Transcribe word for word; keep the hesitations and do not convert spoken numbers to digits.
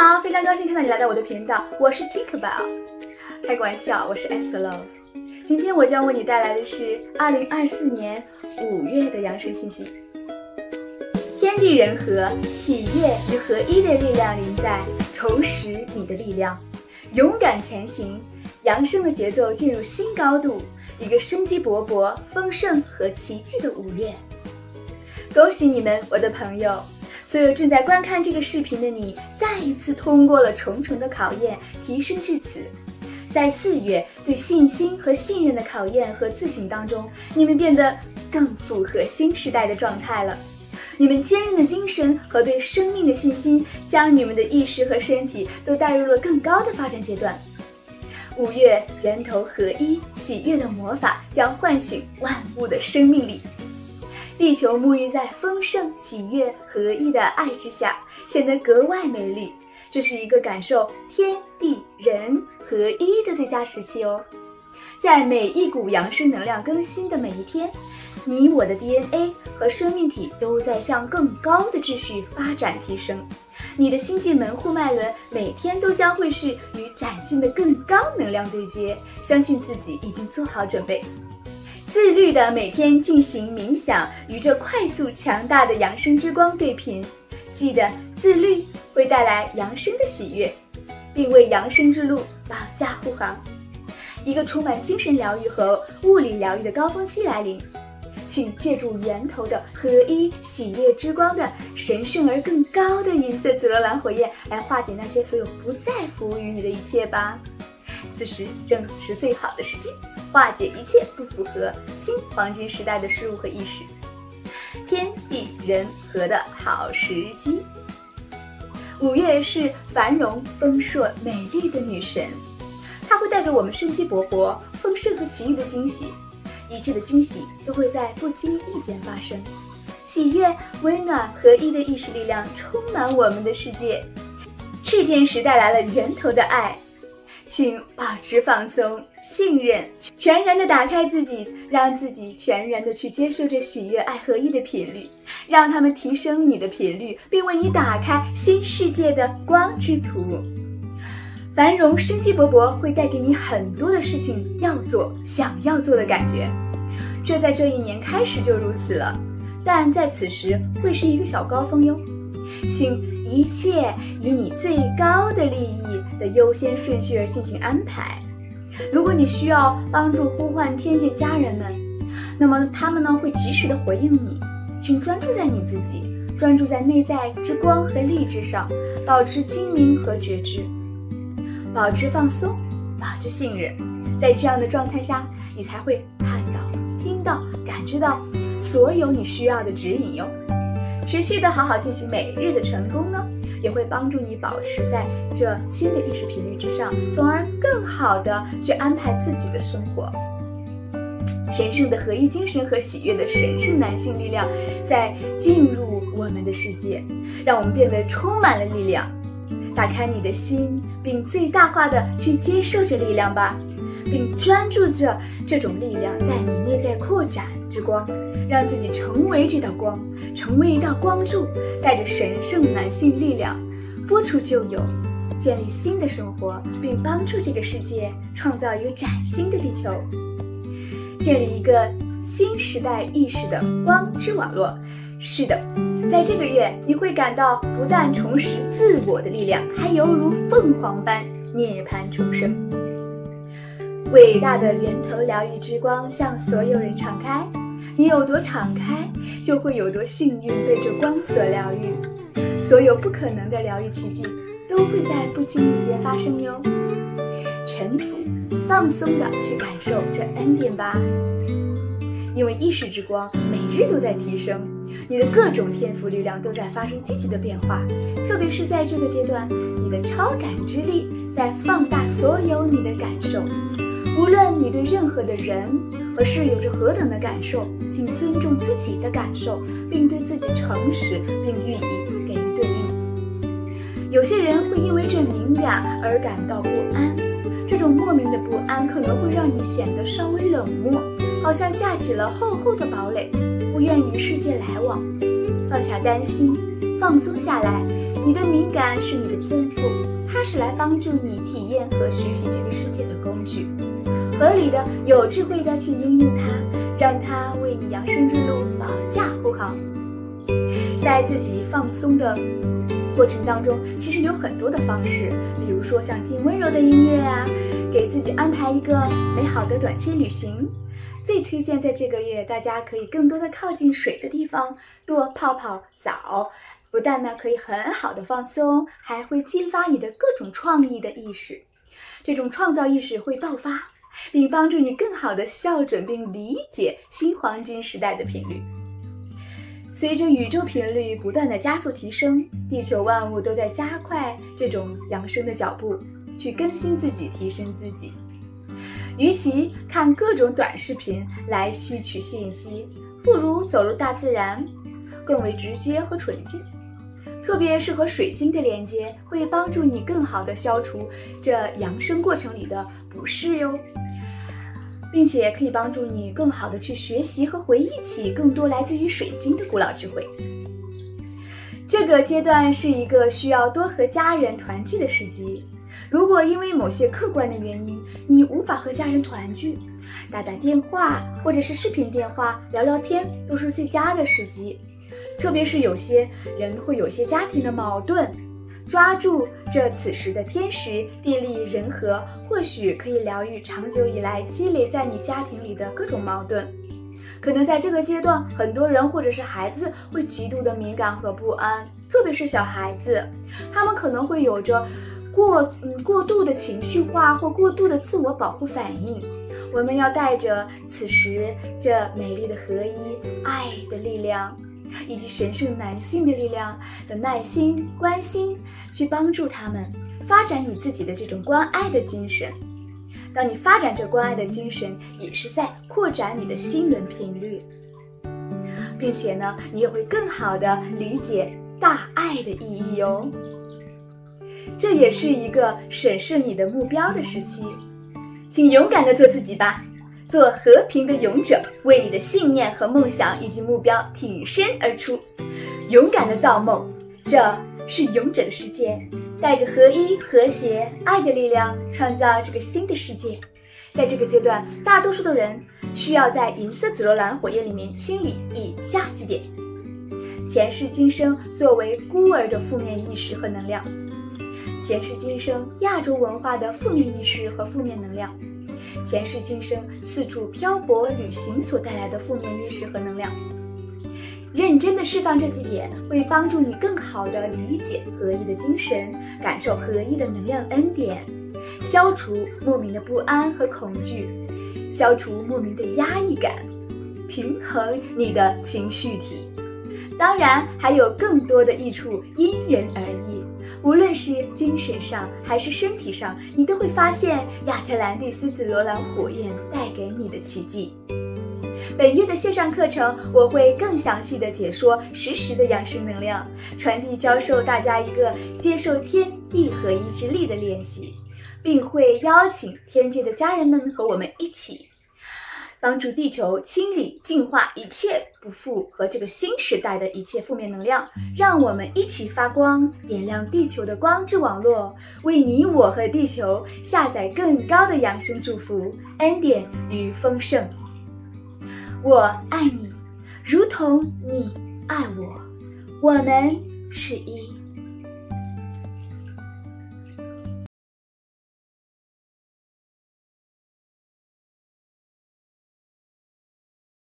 好，非常高兴看到你来到我的频道，我是 Tinkerbell。开个玩笑，我是 S Love。今天我将为你带来的是二零二四年五月的扬声信息。天地人和，喜悦与合一的力量临在，重拾你的力量，勇敢前行。扬声的节奏进入新高度，一个生机勃勃、丰盛和奇迹的五月。恭喜你们，我的朋友！所有正在观看这个视频的你，再一次通过了重重的考验，提升至此。在四月对信心和信任的考验和自省当中，你们变得更符合新时代的状态了。你们坚韧的精神和对生命的信心，将你们的意识和身体都带入了更高的发展阶段。五月源头合一，喜悦的魔法将唤醒万物的生命力。地球沐浴在丰盛、喜悦、合一的爱之下，显得格外美丽。这是一个感受天地人合一的最佳时期哦。在每一股扬升能量更新的每一天，你我的 D N A 和生命体都在向更高的秩序发展提升。你的星际门户脉轮每天都将会是与崭新的更高能量对接，相信自己已经做好准备。自律的每天进行冥想，与这快速强大的扬升之光对频。记得，自律会带来扬升的喜悦，并为扬升之路保驾护航。一个充满精神疗愈和物理疗愈的高峰期来临。请借助源头的合一喜悦之光的神圣而更高的银色紫罗兰火焰，来化解那些所有不再服务于你的一切吧。此时正是最好的时机，化解一切不符合新黄金时代的事物和意识，天地人和的好时机。五月是繁荣、丰硕、美丽的女神，她会带给我们生机勃勃、丰盛和奇遇的惊喜。一切的惊喜都会在不经意间发生。喜悦、温暖、合一的意识力量充满我们的世界。炽天使带来了源头的爱，请保持放松、信任，全然的打开自己，让自己全然的去接受这喜悦、爱、合一的频率，让它们提升你的频率，并为你打开新世界的光之途。繁荣、生机勃勃会带给你很多的事情要做、想要做的感觉，这在这一年开始就如此了，但在此时会是一个小高峰哟。请一切以你最高的利益的优先顺序而进行安排。如果你需要帮助呼唤天界家人们，那么他们呢会及时的回应你。请专注在你自己，专注在内在之光和励志上，保持清明和觉知。保持放松，保持信任，在这样的状态下，你才会看到、听到、感知到所有你需要的指引哟。持续的好好进行每日的成功呢，也会帮助你保持在这新的意识频率之上，从而更好的去安排自己的生活。神圣的合一精神和喜悦的神圣男性力量在进入我们的世界，让我们变得充满了力量。打开你的心，并最大化的去接受这力量吧，并专注着这种力量在你内在扩展之光，让自己成为这道光，成为一道光柱，带着神圣男性力量，播出旧有，建立新的生活，并帮助这个世界创造一个崭新的地球，建立一个新时代意识的光之网络。是的。在这个月，你会感到不但重拾自我的力量，还犹如凤凰般涅槃重生。伟大的源头疗愈之光向所有人敞开，你有多敞开，就会有多幸运被这光所疗愈。所有不可能的疗愈奇迹都会在不经意间发生哟。臣服，放松的去感受这恩典吧。因为意识之光每日都在提升，你的各种天赋力量都在发生积极的变化，特别是在这个阶段，你的超感知力在放大所有你的感受。无论你对任何的人和事有着何等的感受，请尊重自己的感受，并对自己诚实，并予以给予对应。有些人会因为这敏感而感到不安，这种莫名的不安可能会让你显得稍微冷漠，好像架起了厚厚的堡垒，不愿与世界来往。放下担心，放松下来。你的敏感是你的天赋，它是来帮助你体验和学习这个世界的工具。合理的、有智慧的去应用它，让它为你扬升之路保驾护航。在自己放松的过程当中，其实有很多的方式，比如说像听温柔的音乐啊，给自己安排一个美好的短期旅行。最推荐在这个月大家可以更多的靠近水的地方，多泡泡澡，不但呢可以很好的放松，还会激发你的各种创意的意识，这种创造意识会爆发，并帮助你更好的校准并理解新黄金时代的频率。随着宇宙频率不断的加速提升，地球万物都在加快这种扬升的脚步，去更新自己，提升自己。与其看各种短视频来吸取信息，不如走入大自然，更为直接和纯净。特别是和水晶的连接，会帮助你更好的消除这扬升过程里的不适哟，并且可以帮助你更好的去学习和回忆起更多来自于水晶的古老智慧。这个阶段是一个需要多和家人团聚的时机，如果因为某些客观的原因你无法和家人团聚，打打电话或者是视频电话聊聊天都是最佳的时机。特别是有些人会有些家庭的矛盾，抓住这此时的天时地利人和，或许可以疗愈长久以来积累在你家庭里的各种矛盾。可能在这个阶段，很多人或者是孩子会极度的敏感和不安，特别是小孩子，他们可能会有着过嗯过度的情绪化或过度的自我保护反应。我们要带着此时这美丽的合一、爱的力量，以及神圣男性的力量的耐心、关心，去帮助他们发展你自己的这种关爱的精神。当你发展这关爱的精神，也是在扩展你的心轮频率，并且呢，你也会更好的理解大爱的意义哦。这也是一个审视你的目标的时期，请勇敢的做自己吧。做和平的勇者，为你的信念和梦想以及目标挺身而出，勇敢的造梦，这是勇者的世界。带着合一、和谐、爱的力量，创造这个新的世界。在这个阶段，大多数的人需要在银色紫罗兰火焰里面清理以下几点：前世今生作为孤儿的负面意识和能量，前世今生亚洲文化的负面意识和负面能量，前世今生四处漂泊旅行所带来的负面意识和能量。认真的释放这几点，会帮助你更好的理解合一的精神，感受合一的能量恩典，消除莫名的不安和恐惧，消除莫名的压抑感，平衡你的情绪体。当然还有更多的益处，因人而异，无论是精神上还是身体上，你都会发现亚特兰蒂斯紫罗兰火焰带给你的奇迹。本月的线上课程，我会更详细的解说实时的养生能量传递，教授大家一个接受天地合一之力的练习，并会邀请天界的家人们和我们一起帮助地球清理、净化一切不符合这个新时代的一切负面能量，让我们一起发光，点亮地球的光之网络，为你我和地球下载更高的扬升祝福、恩典与丰盛。我爱你，如同你爱我，我们是一。